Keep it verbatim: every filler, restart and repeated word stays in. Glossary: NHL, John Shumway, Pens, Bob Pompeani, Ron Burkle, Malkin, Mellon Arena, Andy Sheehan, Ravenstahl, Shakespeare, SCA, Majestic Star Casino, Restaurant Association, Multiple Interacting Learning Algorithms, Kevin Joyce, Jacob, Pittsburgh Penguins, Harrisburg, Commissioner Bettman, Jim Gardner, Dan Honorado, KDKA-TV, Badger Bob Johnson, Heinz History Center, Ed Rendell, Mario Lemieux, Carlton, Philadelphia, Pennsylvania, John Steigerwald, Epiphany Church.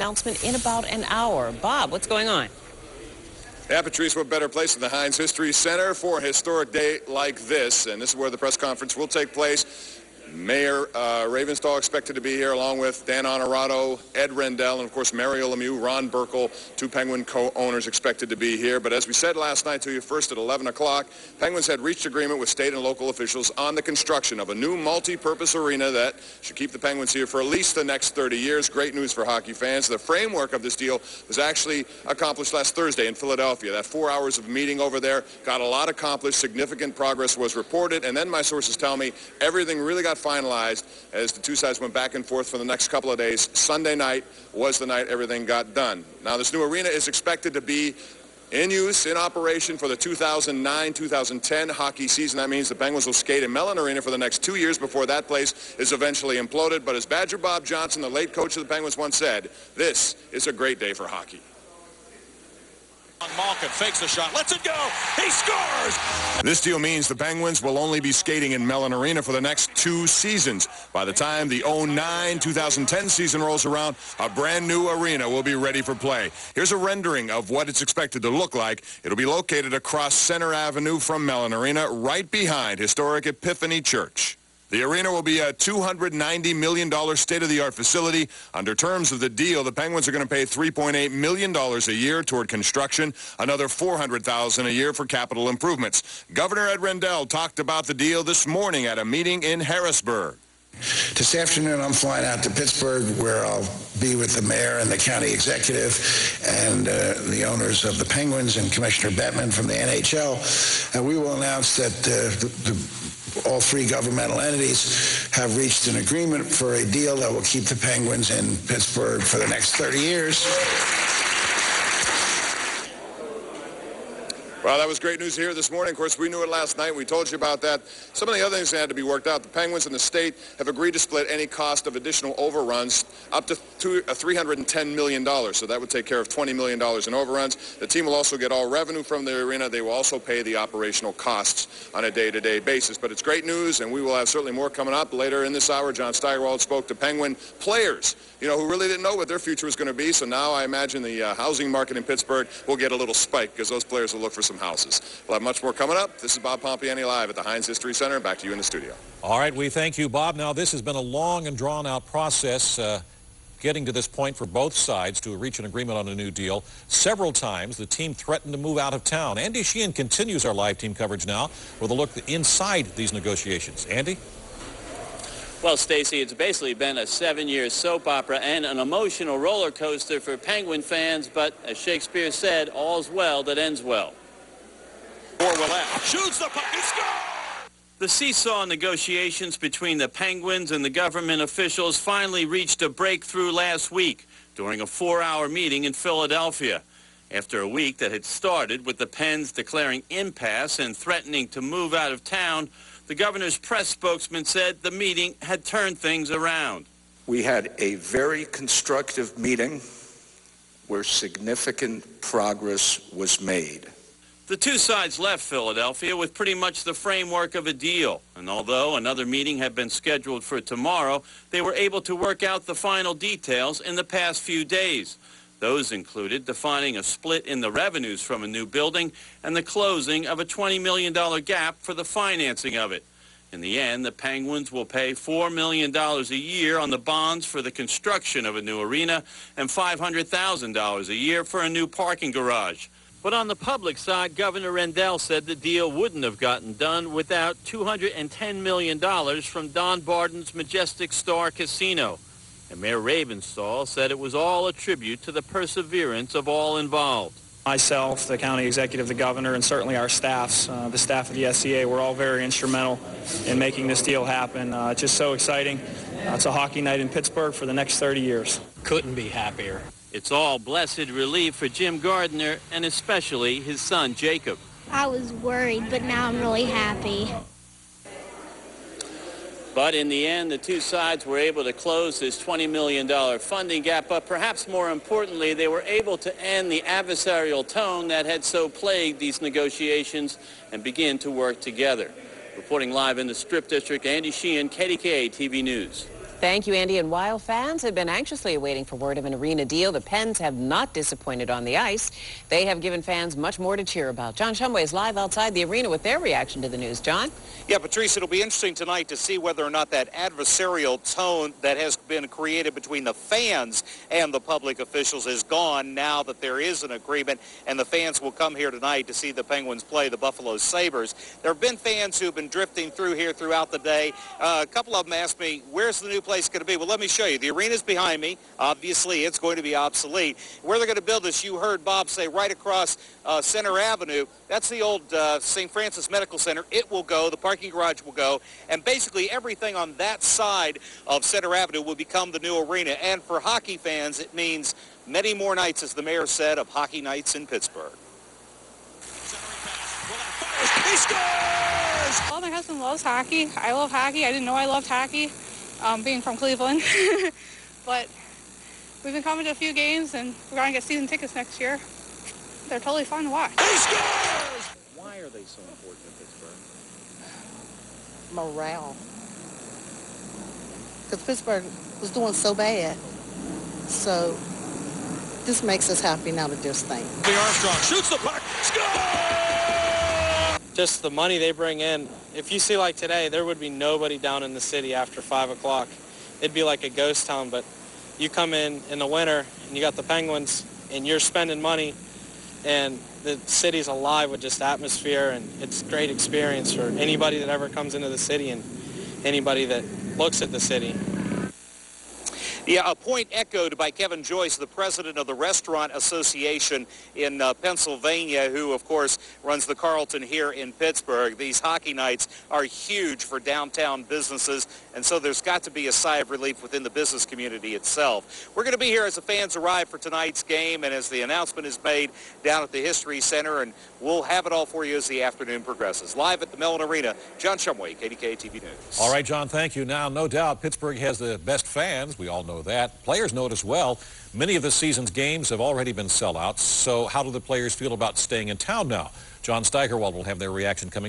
announcement in about an hour. Bob, what's going on? Yeah, Patrice, what better place than the Heinz History Center for a historic day like this? And this is where the press conference will take place. Mayor uh, Ravenstahl expected to be here, along with Dan Honorado, Ed Rendell, and, of course, Mario Lemieux, Ron Burkle, two Penguin co-owners expected to be here. But as we said last night to you first at eleven o'clock, Penguins had reached agreement with state and local officials on the construction of a new multi-purpose arena that should keep the Penguins here for at least the next thirty years. Great news for hockey fans. The framework of this deal was actually accomplished last Thursday in Philadelphia. That four hours of meeting over there got a lot accomplished. Significant progress was reported. And then my sources tell me everything really got finalized as the two sides went back and forth for the next couple of days. Sunday night was the night everything got done. Now, this new arena is expected to be in use, in operation for the two thousand nine two thousand ten hockey season. That means the Penguins will skate in Mellon Arena for the next two years before that place is eventually imploded. But as Badger Bob Johnson, the late coach of the Penguins, once said, this is a great day for hockey. Malkin fakes the shot, lets it go, he scores! This deal means the Penguins will only be skating in Mellon Arena for the next two seasons. By the time the oh nine two thousand ten season rolls around, a brand new arena will be ready for play. Here's a rendering of what it's expected to look like. It'll be located across Center Avenue from Mellon Arena, right behind historic Epiphany Church. The arena will be a two hundred ninety million dollar state-of-the-art facility. Under terms of the deal, the Penguins are going to pay three point eight million dollars a year toward construction, another four hundred thousand dollars a year for capital improvements. Governor Ed Rendell talked about the deal this morning at a meeting in Harrisburg. This afternoon, I'm flying out to Pittsburgh, where I'll be with the mayor and the county executive and uh, the owners of the Penguins and Commissioner Bettman from the N H L. And we will announce that uh, the, the all three governmental entities have reached an agreement for a deal that will keep the Penguins in Pittsburgh for the next thirty years. Well, that was great news here this morning. Of course, we knew it last night. We told you about that. Some of the other things that had to be worked out. The Penguins and the state have agreed to split any cost of additional overruns up to three hundred ten million dollars. So that would take care of twenty million dollars in overruns. The team will also get all revenue from the arena. They will also pay the operational costs on a day-to-day basis. But it's great news, and we will have certainly more coming up later in this hour. John Steigerwald spoke to Penguin players, you know, who really didn't know what their future was going to be. So now I imagine the uh, housing market in Pittsburgh will get a little spike because those players will look for some houses. We'll have much more coming up. This is Bob Pompeani live at the Heinz History Center. Back to you in the studio. All right, we thank you, Bob. Now, this has been a long and drawn-out process uh, getting to this point for both sides to reach an agreement on a new deal. Several times, the team threatened to move out of town. Andy Sheehan continues our live team coverage now with a look inside these negotiations. Andy? Well, Stacey, it's basically been a seven-year soap opera and an emotional roller coaster for Penguin fans, but as Shakespeare said, all's well that ends well. Or will that. Shoots the puck and scores! The seesaw negotiations between the Penguins and the government officials finally reached a breakthrough last week during a four-hour meeting in Philadelphia. After a week that had started with the Pens declaring impasse and threatening to move out of town, the governor's press spokesman said the meeting had turned things around. We had a very constructive meeting where significant progress was made. The two sides left Philadelphia with pretty much the framework of a deal. And although another meeting had been scheduled for tomorrow, they were able to work out the final details in the past few days. Those included defining a split in the revenues from a new building and the closing of a twenty million dollar gap for the financing of it. In the end, the Penguins will pay four million dollars a year on the bonds for the construction of a new arena and five hundred thousand dollars a year for a new parking garage. But on the public side, Governor Rendell said the deal wouldn't have gotten done without two hundred ten million dollars from Don Barden's Majestic Star Casino. And Mayor Ravenstahl said it was all a tribute to the perseverance of all involved. Myself, the county executive, the governor, and certainly our staffs, uh, the staff of the S C A, were all very instrumental in making this deal happen. Uh, it's just so exciting. Uh, it's a hockey night in Pittsburgh for the next thirty years. Couldn't be happier. It's all blessed relief for Jim Gardner and especially his son, Jacob. I was worried, but now I'm really happy. But in the end, the two sides were able to close this twenty million dollar funding gap, but perhaps more importantly, they were able to end the adversarial tone that had so plagued these negotiations and begin to work together. Reporting live in the Strip District, Andy Sheehan, K D K A T V News. Thank you, Andy. And while fans have been anxiously awaiting for word of an arena deal, the Pens have not disappointed on the ice. They have given fans much more to cheer about. John Shumway is live outside the arena with their reaction to the news. John? Yeah, Patrice, it'll be interesting tonight to see whether or not that adversarial tone that has been created between the fans and the public officials is gone now that there is an agreement, and the fans will come here tonight to see the Penguins play the Buffalo Sabres. There have been fans who have been drifting through here throughout the day. Uh, a couple of them asked me, where's the new place going to be? Well, let me show you. The arena's behind me. Obviously, it's going to be obsolete. Where they're going to build this, you heard Bob say, right across uh, Center Avenue. That's the old uh, Saint Francis Medical Center. It will go. The parking garage will go. And basically everything on that side of Center Avenue will become the new arena. And for hockey fans, it means many more nights, as the mayor said, of hockey nights in Pittsburgh. He scores! Well, my husband loves hockey. I love hockey. I didn't know I loved hockey, um, being from Cleveland. But we've been coming to a few games, and we're going to get season tickets next year. They're totally fun to watch. He scores! Why are they so important in Pittsburgh? Morale. Because Pittsburgh was doing so bad. So this makes us happy now that there's things. The Armstrong shoots the puck. Scores! Just the money they bring in. If you see like today, there would be nobody down in the city after five o'clock. It'd be like a ghost town, but you come in in the winter and you got the Penguins and you're spending money and the city's alive with just atmosphere, and it's a great experience for anybody that ever comes into the city and anybody that looks at the city. Yeah, a point echoed by Kevin Joyce, the president of the Restaurant Association in uh, Pennsylvania, who, of course, runs the Carlton here in Pittsburgh. These hockey nights are huge for downtown businesses, and so there's got to be a sigh of relief within the business community itself. We're going to be here as the fans arrive for tonight's game and as the announcement is made down at the History Center, and we'll have it all for you as the afternoon progresses. Live at the Mellon Arena, John Shumway, K D K A T V News. All right, John, thank you. Now, no doubt, Pittsburgh has the best fans. We all know that. Players know it as well. Many of this season's games have already been sellouts, so how do the players feel about staying in town now? John Steigerwald will have their reaction coming up.